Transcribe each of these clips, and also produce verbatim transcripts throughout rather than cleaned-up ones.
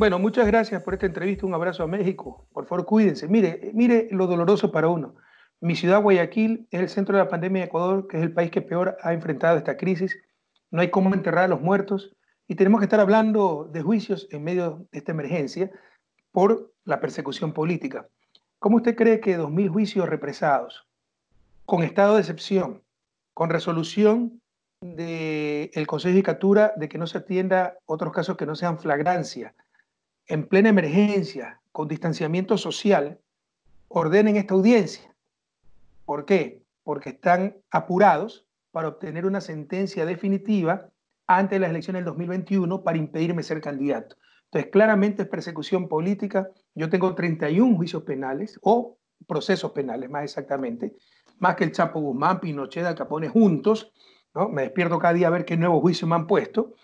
Bueno, muchas gracias por esta entrevista. Un abrazo a México. Por favor, cuídense. Mire, mire lo doloroso para uno. Mi ciudad, Guayaquil, es el centro de la pandemia de Ecuador, que es el país que peor ha enfrentado esta crisis. No hay cómo enterrar a los muertos. Y tenemos que estar hablando de juicios en medio de esta emergencia por la persecución política. ¿Cómo usted cree que dos mil juicios represados, con estado de excepción, con resolución del Consejo de Judicatura de que no se atienda otros casos que no sean flagrancia, en plena emergencia, con distanciamiento social, ordenen esta audiencia? ¿Por qué? Porque están apurados para obtener una sentencia definitiva antes de las elecciones del dos mil veintiuno para impedirme ser candidato. Entonces, claramente es persecución política. Yo tengo treinta y un juicios penales, o procesos penales más exactamente, más que el Chapo Guzmán, Pinochet, Al Capone juntos, ¿no? Me despierto cada día a ver qué nuevo juicio me han puesto.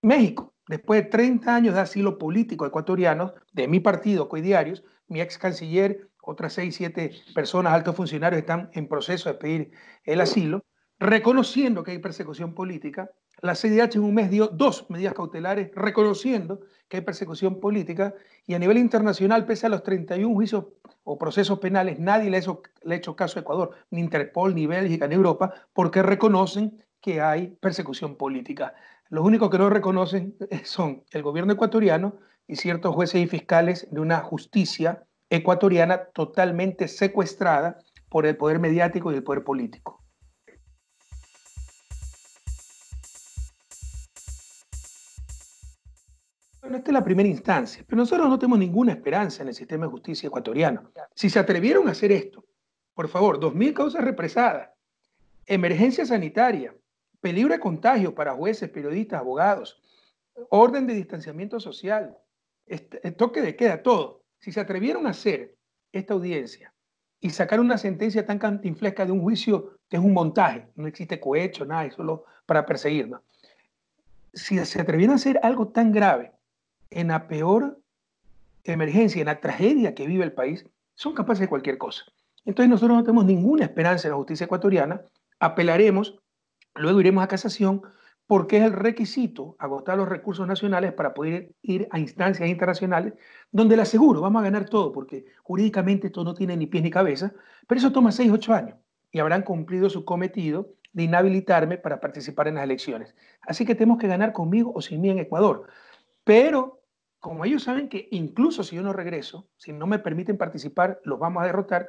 México, después de treinta años de asilo político ecuatoriano, de mi partido, Coidiarios, mi ex canciller, otras seis, siete personas, altos funcionarios, están en proceso de pedir el asilo, reconociendo que hay persecución política. La C I D H en un mes dio dos medidas cautelares reconociendo que hay persecución política, y a nivel internacional, pese a los treinta y un juicios o procesos penales, nadie le ha hecho, le ha hecho caso a Ecuador, ni Interpol, ni Bélgica, ni Europa, porque reconocen que hay persecución política. Los únicos que no reconocen son el gobierno ecuatoriano y ciertos jueces y fiscales de una justicia ecuatoriana totalmente secuestrada por el poder mediático y el poder político. Bueno, esta es la primera instancia, pero nosotros no tenemos ninguna esperanza en el sistema de justicia ecuatoriano. Si se atrevieron a hacer esto, por favor, dos mil causas represadas, emergencia sanitaria, peligro de contagio para jueces, periodistas, abogados, orden de distanciamiento social, toque de queda, todo. Si se atrevieron a hacer esta audiencia y sacar una sentencia tan cantinflesca de un juicio que es un montaje, no existe cohecho, nada, es solo para perseguirnos. Si se atrevieron a hacer algo tan grave, en la peor emergencia, en la tragedia que vive el país, son capaces de cualquier cosa. Entonces nosotros no tenemos ninguna esperanza en la justicia ecuatoriana, apelaremos, luego iremos a casación, porque es el requisito agotar los recursos nacionales para poder ir a instancias internacionales, donde le aseguro, vamos a ganar todo, porque jurídicamente esto no tiene ni pies ni cabeza, pero eso toma seis, ocho años, y habrán cumplido su cometido de inhabilitarme para participar en las elecciones. Así que tenemos que ganar conmigo o sin mí en Ecuador. Pero como ellos saben que incluso si yo no regreso, si no me permiten participar, los vamos a derrotar,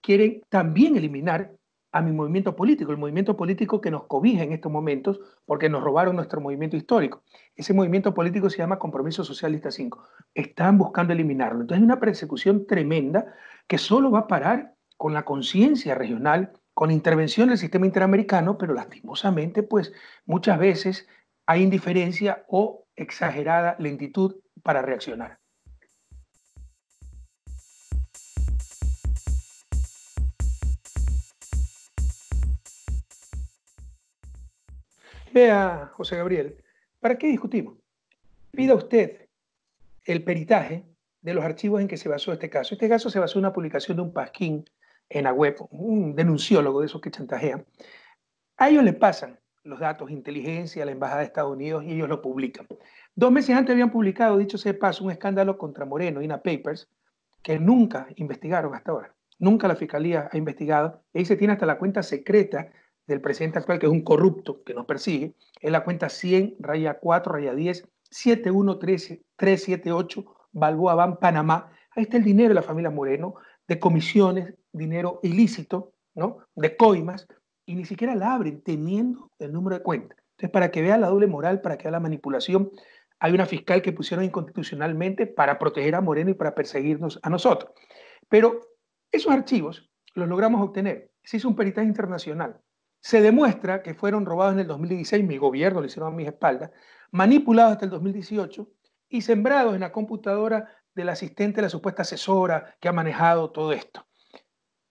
quieren también eliminar a mi movimiento político, el movimiento político que nos cobija en estos momentos porque nos robaron nuestro movimiento histórico. Ese movimiento político se llama Compromiso Socialista cinco. Están buscando eliminarlo. Entonces hay una persecución tremenda que solo va a parar con la conciencia regional, con la intervención del sistema interamericano, pero lastimosamente pues muchas veces hay indiferencia o exagerada lentitud para reaccionar. Vea, José Gabriel, ¿para qué discutimos? Pida usted el peritaje de los archivos en que se basó este caso. Este caso se basó en una publicación de un pasquín en la web, un denunciólogo de esos que chantajean. A ellos les pasan los datos, inteligencia, la embajada de Estados Unidos, y ellos lo publican. Dos meses antes habían publicado, dicho sea de paso, un escándalo contra Moreno, Ina Papers, que nunca investigaron hasta ahora. Nunca la Fiscalía ha investigado. Ahí se tiene hasta la cuenta secreta del presidente actual, que es un corrupto que nos persigue. Es la cuenta cien, raya cuatro, raya diez, siete uno tres tres siete ocho, Balboa Ban, Panamá. Ahí está el dinero de la familia Moreno, de comisiones, dinero ilícito, ¿no? De coimas, y ni siquiera la abren teniendo el número de cuenta. Entonces, para que vea la doble moral, para que vea la manipulación, hay una fiscal que pusieron inconstitucionalmente para proteger a Moreno y para perseguirnos a nosotros. Pero esos archivos los logramos obtener. Se hizo un peritaje internacional. Se demuestra que fueron robados en el dos mil dieciséis, mi gobierno lo hicieron a mis espaldas, manipulados hasta el dos mil dieciocho y sembrados en la computadora del asistente, la supuesta asesora que ha manejado todo esto.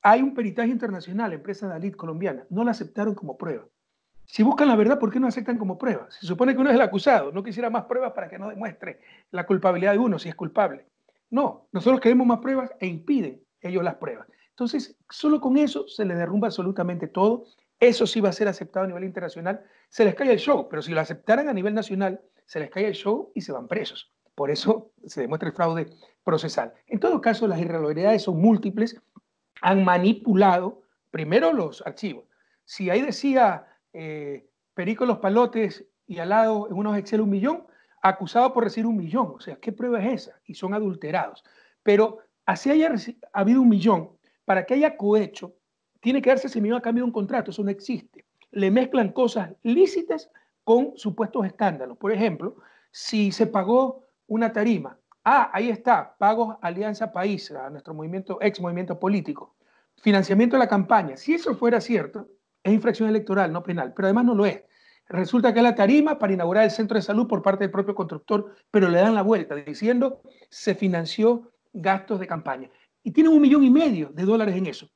Hay un peritaje internacional, empresa Dalit colombiana, no la aceptaron como prueba. Si buscan la verdad, ¿por qué no aceptan como prueba? Se supone que uno es el acusado, no quisiera más pruebas para que no demuestre la culpabilidad de uno si es culpable. No, nosotros queremos más pruebas e impiden ellos las pruebas. Entonces, solo con eso se les derrumba absolutamente todo. Eso sí va a ser aceptado a nivel internacional. Se les cae el show, pero si lo aceptaran a nivel nacional, se les cae el show y se van presos. Por eso se demuestra el fraude procesal. En todo caso, las irregularidades son múltiples. Han manipulado primero los archivos. Si ahí decía eh, Perico los palotes y al lado en unos Excel un millón, acusado por recibir un millón. O sea, ¿qué prueba es esa? Y son adulterados. Pero así haya habido un millón, para que haya cohecho, tiene que darse ese millón a cambio de un contrato. Eso no existe. Le mezclan cosas lícitas con supuestos escándalos. Por ejemplo, si se pagó una tarima, ah, ahí está, pagos a Alianza País, a nuestro movimiento, ex movimiento político, financiamiento de la campaña. Si eso fuera cierto, es infracción electoral, no penal, pero además no lo es. Resulta que es la tarima para inaugurar el centro de salud por parte del propio constructor, pero le dan la vuelta diciendo se financió gastos de campaña. Y tienen un millón y medio de dólares en eso.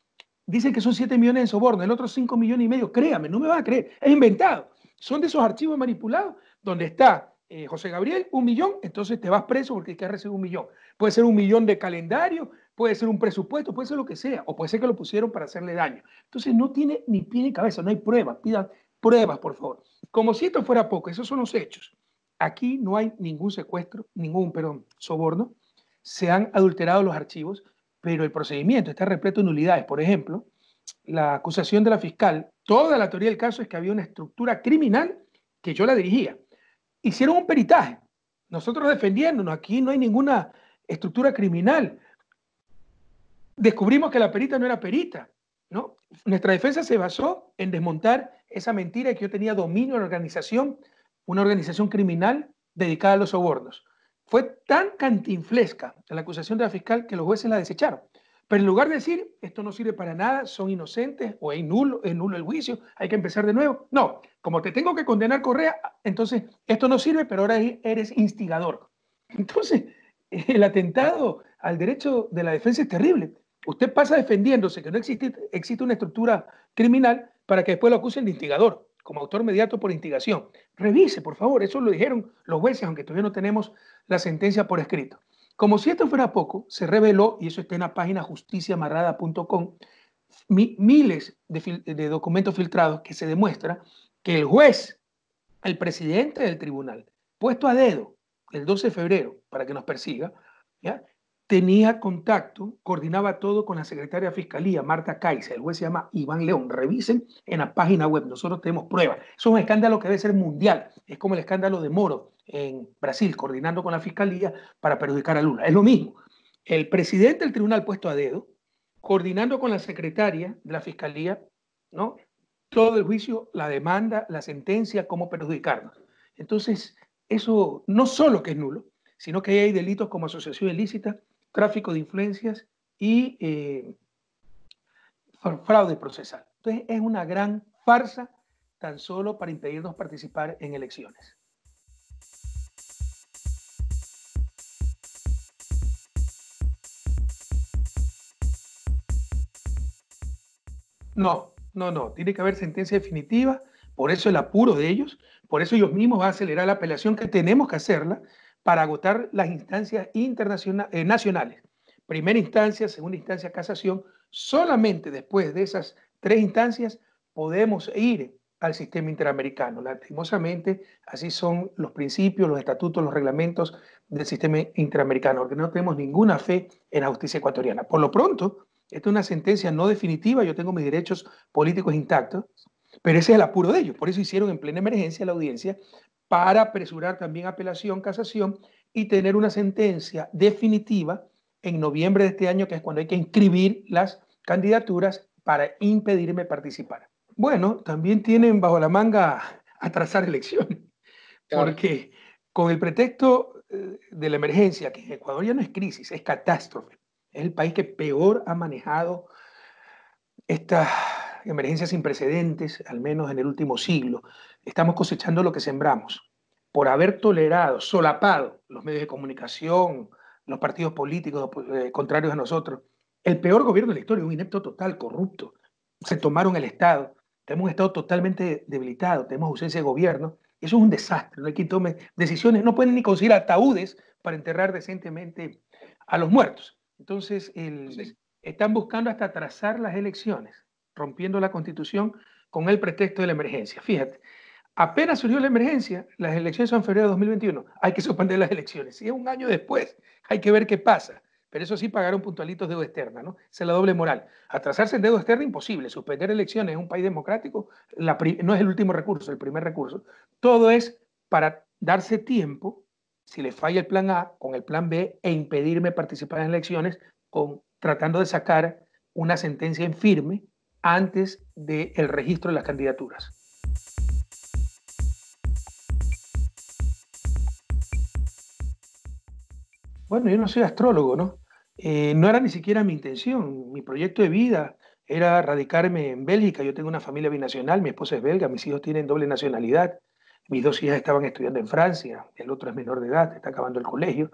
Dicen que son siete millones en soborno, el otro cinco millones y medio. Créame, no me van a creer, es inventado. Son de esos archivos manipulados donde está eh, José Gabriel, un millón, entonces te vas preso porque hay que recibir un millón. Puede ser un millón de calendario, puede ser un presupuesto, puede ser lo que sea, o puede ser que lo pusieron para hacerle daño. Entonces no tiene ni pie ni cabeza, no hay pruebas. Pidan pruebas, por favor. Como si esto fuera poco, esos son los hechos. Aquí no hay ningún secuestro, ningún, perdón, soborno. Se han adulterado los archivos, pero el procedimiento está repleto de nulidades. Por ejemplo, la acusación de la fiscal, toda la teoría del caso es que había una estructura criminal que yo la dirigía. Hicieron un peritaje. Nosotros defendiéndonos, aquí no hay ninguna estructura criminal. Descubrimos que la perita no era perita, ¿no? Nuestra defensa se basó en desmontar esa mentira de que yo tenía dominio de la organización, una organización criminal dedicada a los sobornos. Fue tan cantinflesca la acusación de la fiscal que los jueces la desecharon. Pero en lugar de decir, esto no sirve para nada, son inocentes, o es nulo, es nulo el juicio, hay que empezar de nuevo. No, como te tengo que condenar, Correa, entonces esto no sirve, pero ahora eres instigador. Entonces, el atentado al derecho de la defensa es terrible. Usted pasa defendiéndose que no existe, existe una estructura criminal para que después lo acusen de instigador, como autor mediato por instigación. Revise, por favor, eso lo dijeron los jueces, aunque todavía no tenemos la sentencia por escrito. Como si esto fuera poco, se reveló, y eso está en la página justicia amarrada punto com, mi, miles de, fil de documentos filtrados que se demuestra que el juez, el presidente del tribunal, puesto a dedo el doce de febrero para que nos persiga, ¿ya?, tenía contacto, coordinaba todo con la secretaria de Fiscalía, Marta Kaiser. El juez se llama Iván León. Revisen en la página web. Nosotros tenemos pruebas. Es un escándalo que debe ser mundial. Es como el escándalo de Moro en Brasil, coordinando con la Fiscalía para perjudicar a Lula. Es lo mismo. El presidente del tribunal puesto a dedo, coordinando con la secretaria de la Fiscalía, ¿no?, todo el juicio, la demanda, la sentencia, cómo perjudicarnos. Entonces, eso no solo que es nulo, sino que hay delitos como asociación ilícita, tráfico de influencias y eh, fraude procesal. Entonces es una gran farsa tan solo para impedirnos participar en elecciones. No, no, no. Tiene que haber sentencia definitiva. Por eso el apuro de ellos. Por eso ellos mismos van a acelerar la apelación, que tenemos que hacerla, para agotar las instancias internacionales, eh, nacionales. Primera instancia, segunda instancia, casación. Solamente después de esas tres instancias podemos ir al sistema interamericano. Lastimosamente, así son los principios, los estatutos, los reglamentos del sistema interamericano, porque no tenemos ninguna fe en la justicia ecuatoriana. Por lo pronto, esta es una sentencia no definitiva, yo tengo mis derechos políticos intactos, pero ese es el apuro de ellos. Por eso hicieron en plena emergencia la audiencia, para apresurar también apelación, casación y tener una sentencia definitiva en noviembre de este año, que es cuando hay que inscribir las candidaturas para impedirme participar. Bueno, también tienen bajo la manga atrasar elecciones, claro, porque con el pretexto de la emergencia, que en Ecuador ya no es crisis, es catástrofe, es el país que peor ha manejado esta emergencias sin precedentes, al menos en el último siglo. Estamos cosechando lo que sembramos. Por haber tolerado, solapado, los medios de comunicación, los partidos políticos eh, contrarios a nosotros, el peor gobierno de la historia, un inepto total, corrupto. Se tomaron el Estado. Tenemos un Estado totalmente debilitado, tenemos ausencia de gobierno. Eso es un desastre. No hay quien tome decisiones. No pueden ni conseguir ataúdes para enterrar decentemente a los muertos. Entonces, el, sí. están buscando hasta atrasar las elecciones, rompiendo la Constitución con el pretexto de la emergencia. Fíjate, Apenas surgió la emergencia, las elecciones son en febrero de dos mil veintiuno. Hay que suspender las elecciones. Si es un año después, hay que ver qué pasa. Pero eso sí, pagaron puntualitos deuda externa, ¿no? Esa es la doble moral. Atrasarse en deuda externa, imposible. Suspender elecciones en un país democrático la no es el último recurso, el primer recurso. Todo es para darse tiempo, si le falla el plan A, con el plan B, e impedirme participar en elecciones, con, tratando de sacar una sentencia en firme antes del registro de las candidaturas. Bueno, yo no soy astrólogo, ¿no? Eh, no era ni siquiera mi intención. Mi proyecto de vida era radicarme en Bélgica. Yo tengo una familia binacional, mi esposa es belga, mis hijos tienen doble nacionalidad. Mis dos hijas estaban estudiando en Francia, el otro es menor de edad, está acabando el colegio.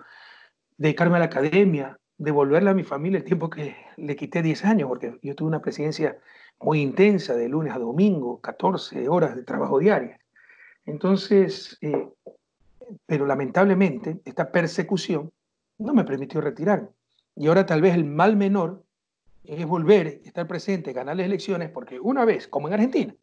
Dedicarme a la academia, devolverle a mi familia el tiempo que le quité, diez años, porque yo tuve una presidencia muy intensa de lunes a domingo, catorce horas de trabajo diaria. Entonces, eh, pero lamentablemente esta persecución no me permitió retirarme. Y ahora tal vez el mal menor es volver, estar presente, ganar las elecciones, porque una vez, como en Argentina,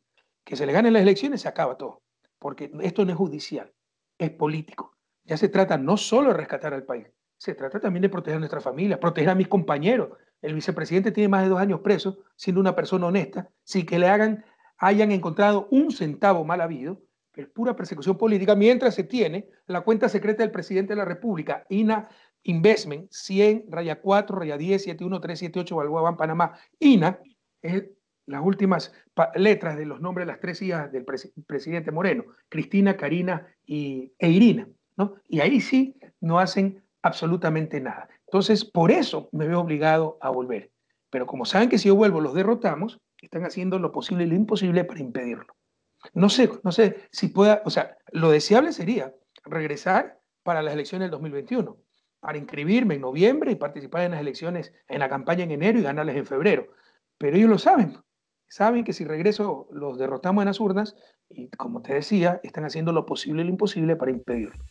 que se le ganen las elecciones, se acaba todo. Porque esto no es judicial, es político. Ya se trata no solo de rescatar al país, se trata también de proteger a nuestra familia, proteger a mis compañeros. El vicepresidente tiene más de dos años preso, siendo una persona honesta, sin que le hagan, hayan encontrado un centavo mal habido. Es pura persecución política, mientras se tiene la cuenta secreta del presidente de la República, I N A Investment, cien, raya cuatro, raya diez, siete uno tres siete ocho, Balboa, Van, Panamá. I N A es las últimas letras de los nombres de las tres hijas del pre presidente Moreno, Cristina, Karina y, e Irina, ¿no? Y ahí sí no hacen absolutamente nada. Entonces, por eso me veo obligado a volver. Pero como saben que si yo vuelvo los derrotamos, están haciendo lo posible y lo imposible para impedirlo. No sé, no sé si pueda, o sea, lo deseable sería regresar para las elecciones del dos mil veintiuno, para inscribirme en noviembre y participar en las elecciones, en la campaña en enero y ganarles en febrero. Pero ellos lo saben, saben que si regreso los derrotamos en las urnas y, como te decía, están haciendo lo posible y lo imposible para impedirlo.